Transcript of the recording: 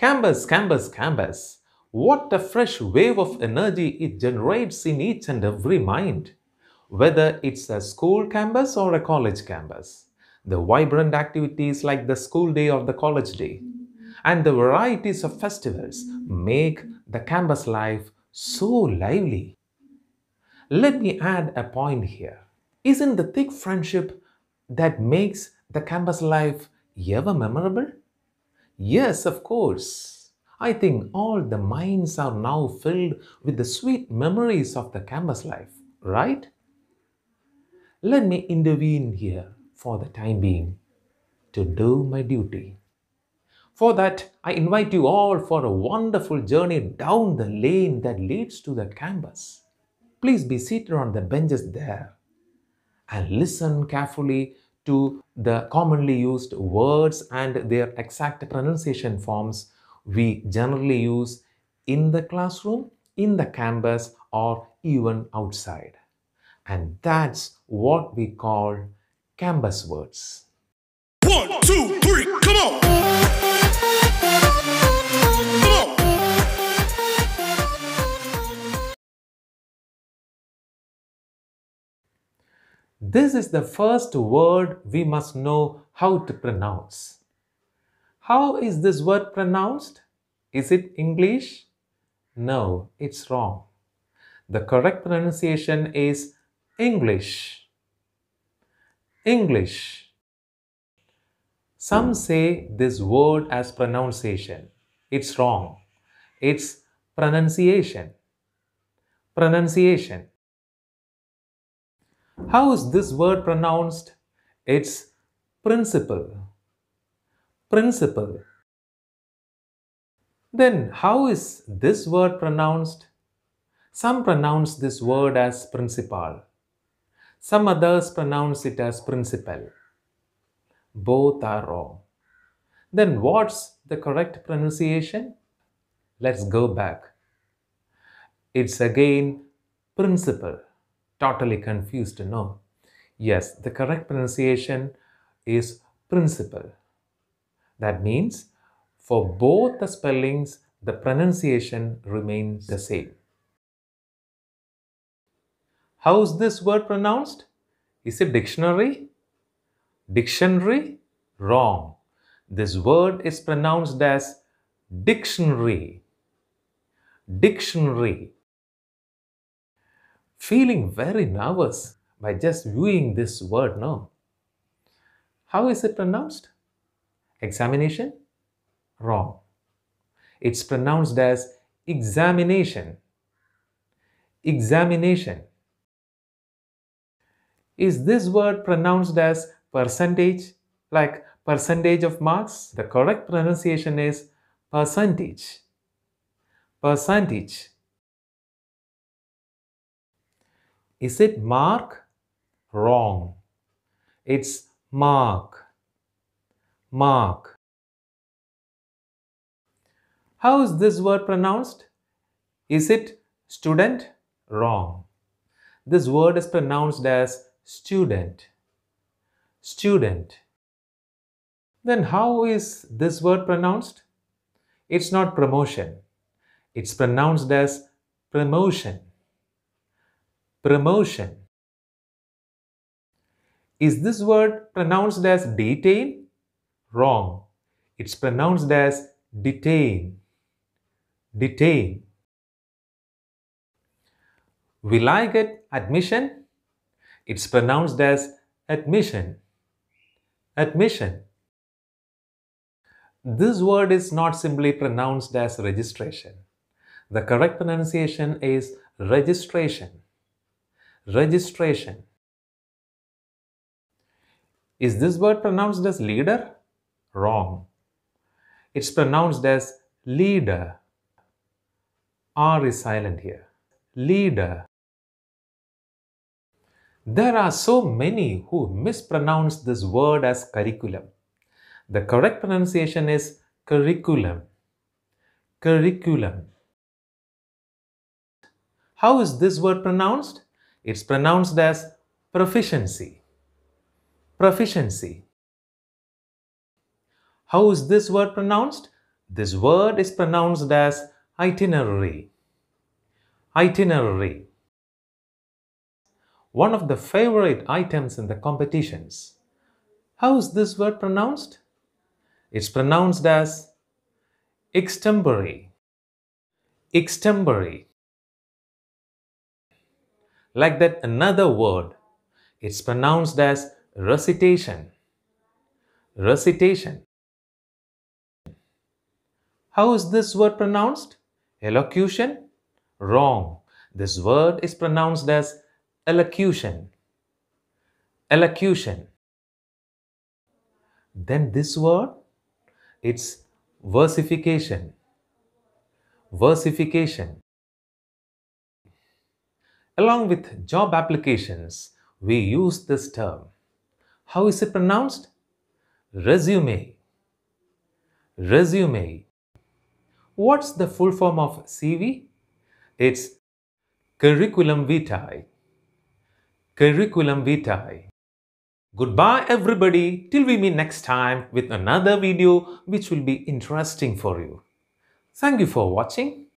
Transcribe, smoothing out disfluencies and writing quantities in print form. Canvas, canvas, canvas. What a fresh wave of energy it generates in each and every mind. Whether it's a school campus or a college campus, the vibrant activities like the school day or the college day, and the varieties of festivals make the campus life so lively. Let me add a point here. Isn't the thick friendship that makes the campus life ever memorable? Yes, of course. I think all the minds are now filled with the sweet memories of the campus life, right? Let me intervene here for the time being to do my duty. For that, I invite you all for a wonderful journey down the lane that leads to the campus. Please be seated on the benches there and listen carefully to the commonly used words and their exact pronunciation forms we generally use in the classroom, in the campus, or even outside. And that's what we call campus words. 1, 2, 3, come on! Come on! This is the first word we must know how to pronounce. How is this word pronounced? Is it English? No, it's wrong. The correct pronunciation is English. English. Some say this word as pronunciation. It's wrong. It's pronunciation. Pronunciation. How is this word pronounced? It's principle. Principle. Then how is this word pronounced? Some pronounce this word as principal. Some others pronounce it as principal. Both are wrong. Then what's the correct pronunciation? Let's go back. It's again principle. Totally confused, no? Yes, the correct pronunciation is principle. That means for both the spellings, the pronunciation remains the same. How is this word pronounced? Is it dictionary? Dictionary? Wrong. This word is pronounced as dictionary. Dictionary. Feeling very nervous by just viewing this word, no? How is it pronounced? Examination? Wrong. It's pronounced as examination. Examination. Is this word pronounced as percentage, like percentage of marks? The correct pronunciation is percentage. Percentage. Is it mark? Wrong. It's mark. Mark. How is this word pronounced? Is it student? Wrong. This word is pronounced as student. Student. Then how is this word pronounced? It's not promotion. It's pronounced as promotion. Promotion. Is this word pronounced as detain? Wrong. It's pronounced as detain. Detain. Will I get admission? It's pronounced as admission. Admission. This word is not simply pronounced as registration. The correct pronunciation is registration. Registration. Is this word pronounced as leader? Wrong. It's pronounced as leader. R is silent here. Leader. There are so many who mispronounce this word as curriculum. The correct pronunciation is curriculum. Curriculum. How is this word pronounced? It's pronounced as proficiency. Proficiency. How is this word pronounced? This word is pronounced as itinerary. Itinerary. One of the favorite items in the competitions. How is this word pronounced? It's pronounced as extempore. Extempore. Like that, another word. It's pronounced as recitation. Recitation. How is this word pronounced? Elocution? Wrong. This word is pronounced as elocution. Elocution. Then this word? It's versification. Versification. Along with job applications, we use this term. How is it pronounced? Resume. Resume. What's the full form of CV? It's curriculum vitae. Curriculum vitae. Goodbye everybody, till we meet next time with another video which will be interesting for you. Thank you for watching.